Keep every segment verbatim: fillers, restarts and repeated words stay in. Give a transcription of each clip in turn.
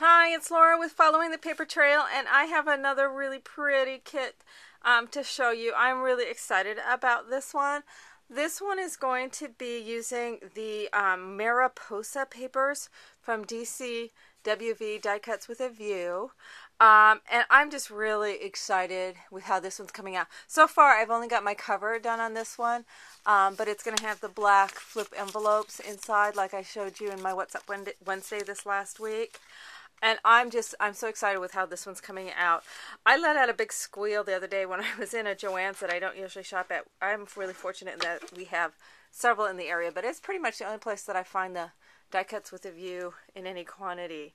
Hi, it's Laura with Following the Paper Trail, and I have another really pretty kit um, to show you. I'm really excited about this one. This one is going to be using the um, Mariposa papers from D C W V, Die Cuts with a View. Um, and I'm just really excited with how this one's coming out. So far, I've only got my cover done on this one, um, but it's going to have the black flip envelopes inside like I showed you in my What's Up Wednesday this last week. And I'm just, I'm so excited with how this one's coming out. I let out a big squeal the other day when I was in a Joann's that I don't usually shop at. I'm really fortunate in that we have several in the area, but it's pretty much the only place that I find the die cuts with a view in any quantity.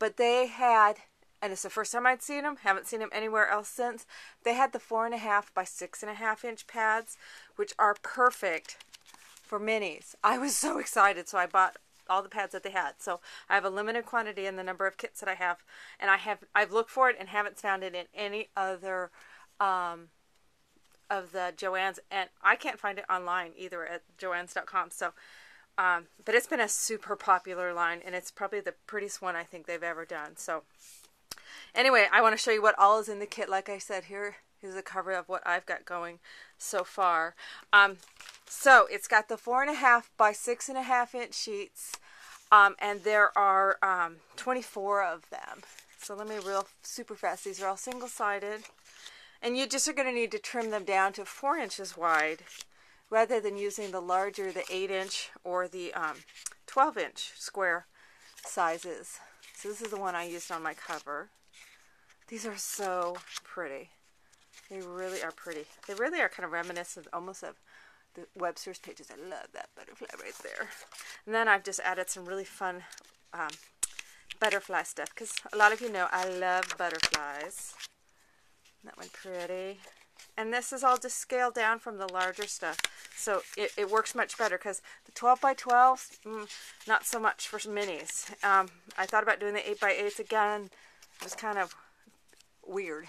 But they had, and it's the first time I'd seen them, haven't seen them anywhere else since, they had the four and a half by six and a half inch pads, which are perfect for minis. I was so excited, so I bought all the pads that they had. So I have a limited quantity in the number of kits that I have, and I have I've looked for it and haven't found it in any other um, of the Joann's, and I can't find it online either at joanns dot com. So, um, but it's been a super popular line, and it's probably the prettiest one I think they've ever done. So, anyway, I want to show you what all is in the kit. Like I said, here is a cover of what I've got going so far. Um, So it's got the four and a half by six and a half inch sheets, um, and there are um, twenty-four of them. So let me reel super fast. These are all single-sided, and you just are going to need to trim them down to four inches wide, rather than using the larger, the eight inch or the um, twelve inch square sizes. So this is the one I used on my cover. These are so pretty. They really are pretty. They really are kind of reminiscent, almost of the Webster's pages. I love that butterfly right there. And then I've just added some really fun um, butterfly stuff, because a lot of you know I love butterflies. That one pretty. And this is all just scaled down from the larger stuff, so it, it works much better, because the twelve by twelves, mm, not so much for minis. Um, I thought about doing the eight by eights again. It was kind of weird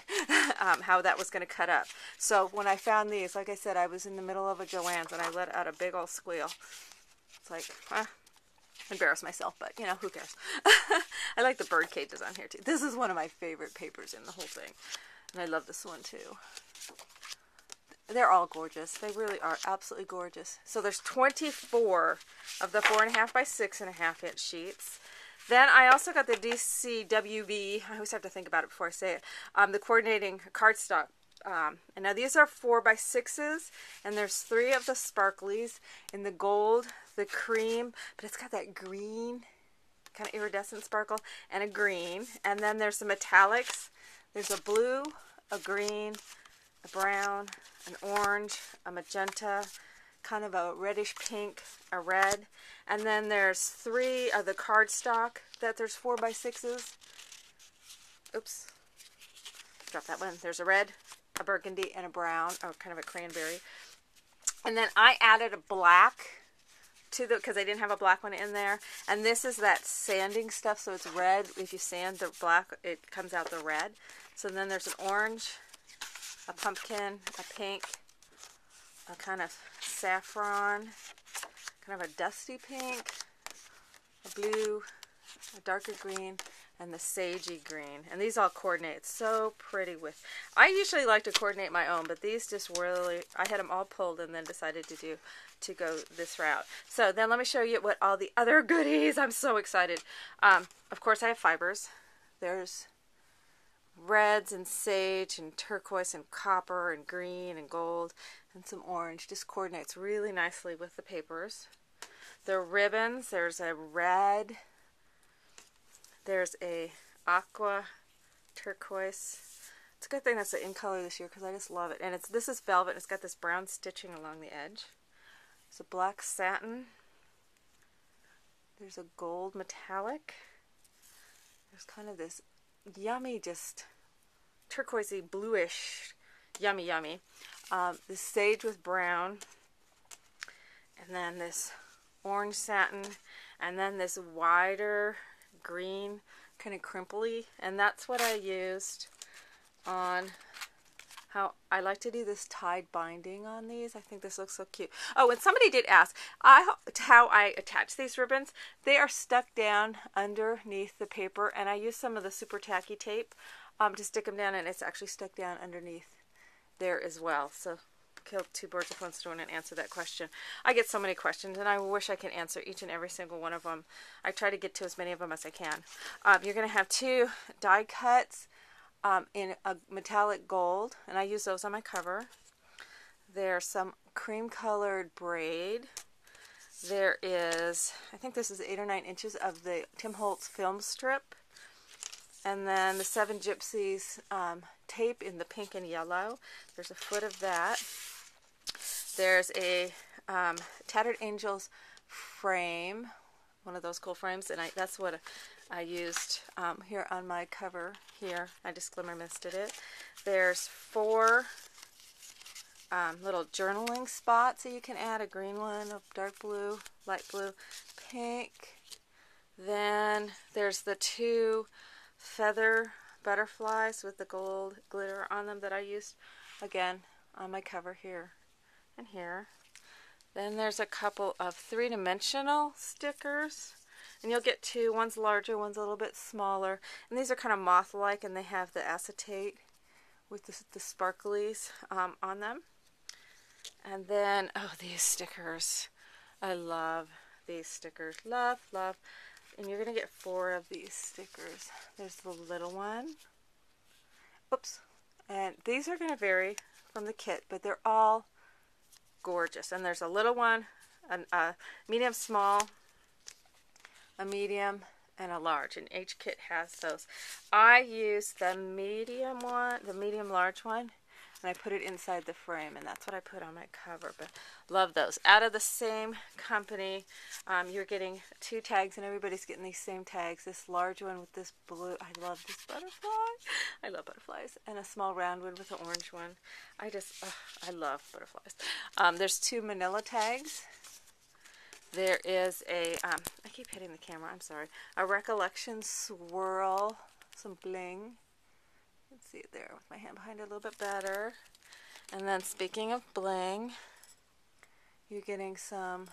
um, how that was going to cut up. So when I found these, like I said, I was in the middle of a Joann's and I let out a big old squeal. It's like, eh, embarrass myself, but you know, who cares? I like the bird cages on here too. This is one of my favorite papers in the whole thing, and I love this one too. They're all gorgeous. They really are absolutely gorgeous. So there's twenty-four of the four and a half by six and a half inch sheets. Then I also got the D C W V, I always have to think about it before I say it, um, the coordinating cardstock. Um, and now these are four by sixes, and there's three of the sparklies in the gold, the cream, but it's got that green, kind of iridescent sparkle, and a green. And then there's the metallics. There's a blue, a green, a brown, an orange, a magenta, kind of a reddish pink, a red, and then there's three of the cardstock that there's four by sixes. Oops, drop that one. There's a red, a burgundy, and a brown, or kind of a cranberry. And then I added a black to the, because I didn't have a black one in there. And this is that sanding stuff, so it's red. If you sand the black, it comes out the red. So then there's an orange, a pumpkin, a pink, a kind of saffron, kind of a dusty pink, a blue, a darker green, and the sagey green. And these all coordinate. It's so pretty with, I usually like to coordinate my own, but these just really, I had them all pulled and then decided to do, to go this route. So then let me show you what all the other goodies. I'm so excited. Um, of course I have fibers. There's reds and sage and turquoise and copper and green and gold and some orange. Just coordinates really nicely with the papers. The ribbons, there's a red, there's a aqua turquoise. It's a good thing that's in color this year, because I just love it. And it's this is velvet, and it's got this brown stitching along the edge. There's a black satin. There's a gold metallic. There's kind of this yummy, just turquoisey, bluish, yummy, yummy. Um, the sage with brown, and then this orange satin, and then this wider green, kind of crimply, and that's what I used on how I like to do this tied binding on these. I think this looks so cute. Oh, and somebody did ask I, how I attach these ribbons. They are stuck down underneath the paper, and I use some of the super tacky tape um, to stick them down, and it's actually stuck down underneath there as well. So killed two birds with one stone and answer that question. I get so many questions, and I wish I could answer each and every single one of them. I try to get to as many of them as I can. Um, you're going to have two die cuts um, in a metallic gold, and I use those on my cover. There's some cream colored braid. There is, I think this is eight or nine inches of the Tim Holtz film strip, and then the Seven Gypsies um, tape in the pink and yellow. There's a foot of that. There's a um, Tattered Angels frame, one of those cool frames, and I, that's what I used um, here on my cover here. I just Glimmer Misted it. There's four um, little journaling spots that you can add, a green one, a dark blue, light blue, pink. Then there's the two feather butterflies with the gold glitter on them that I used, again, on my cover here and here. Then there's a couple of three-dimensional stickers, and you'll get two. One's larger, one's a little bit smaller, and these are kind of moth-like, and they have the acetate with the, the sparklies um, on them. And then, oh, these stickers. I love these stickers. Love, love. And you're going to get four of these stickers. There's the little one. Oops. And these are going to vary from the kit, but they're all gorgeous. And there's a little one, a, a medium small, a medium, and a large. And each kit has those. I use the medium one, the medium large one, and I put it inside the frame, and that's what I put on my cover. But love those. Out of the same company, um, you're getting two tags, and everybody's getting these same tags. This large one with this blue, I love this butterfly. I love butterflies. And a small round one with an orange one. I just, oh, I love butterflies. Um, there's two manila tags. There is a, um, I keep hitting the camera, I'm sorry, a Recollection swirl, some bling. Let's see it there with my hand behind it a little bit better. And then speaking of bling, you're getting some,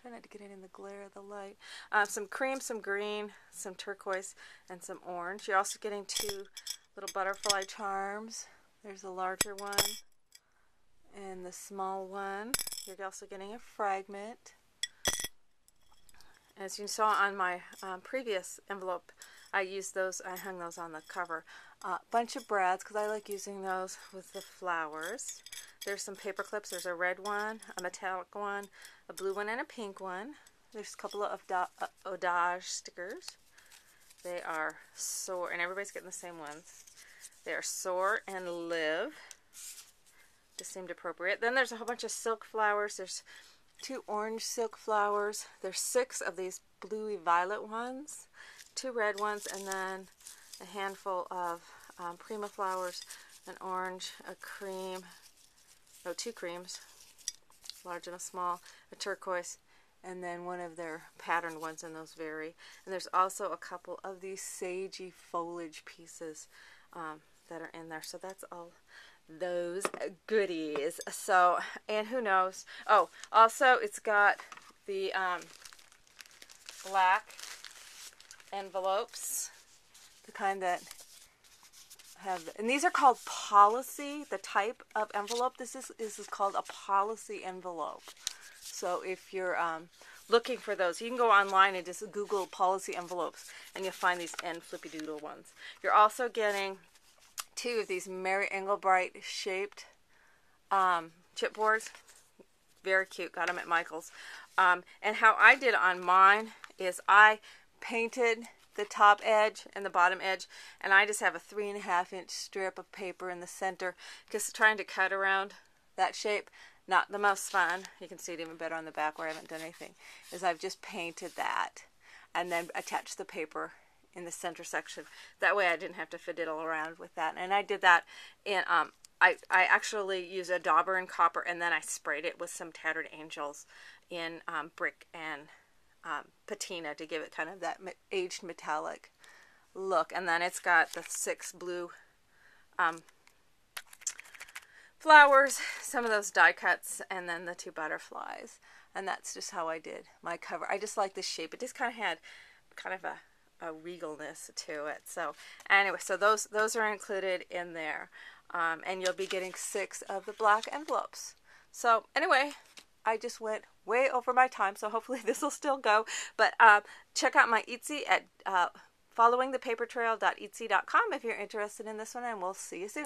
try not to get it in the glare of the light, uh, some cream, some green, some turquoise, and some orange. You're also getting two little butterfly charms. There's the larger one and the small one. You're also getting a fragment. As you saw on my um, previous envelope, I used those, I hung those on the cover. A uh, bunch of brads, because I like using those with the flowers. There's some paper clips. There's a red one, a metallic one, a blue one, and a pink one. There's a couple of uh, Odage stickers. They are soar, and everybody's getting the same ones. They are soar and live. Just seemed appropriate. Then there's a whole bunch of silk flowers. There's two orange silk flowers. There's six of these bluey violet ones, two red ones, and then a handful of um, Prima flowers, an orange, a cream, oh, two creams, large and a small, a turquoise, and then one of their patterned ones, and those vary. And there's also a couple of these sagey foliage pieces um, that are in there, so that's all those goodies. So, and who knows? Oh, also it's got the um, black envelopes, the kind that have, and these are called policy, the type of envelope. This is, this is called a policy envelope. So if you're um, looking for those, you can go online and just Google policy envelopes, and you'll find these end flippy doodle ones. You're also getting two of these Mary Engelbreit shaped um, chipboards. Very cute. Got them at Michael's. Um, and how I did on mine is I painted the top edge and the bottom edge, and I just have a three and a half inch strip of paper in the center, just trying to cut around that shape. Not the most fun. You can see it even better on the back where I haven't done anything, is I've just painted that and then attached the paper in the center section. That way I didn't have to fiddle around with that. And I did that in, um, I, I actually used a dauber and copper, and then I sprayed it with some Tattered Angels in um, brick and Um, patina to give it kind of that aged metallic look. And then it's got the six blue um, flowers, some of those die cuts, and then the two butterflies. And that's just how I did my cover. I just like this shape. It just kind of had kind of a a regalness to it. So anyway, so those those are included in there, um, and you'll be getting six of the black envelopes. So anyway, I just went way over my time, so hopefully this will still go. But uh, check out my Etsy at uh, following the paper trail dot etsy dot com if you're interested in this one, and we'll see you soon.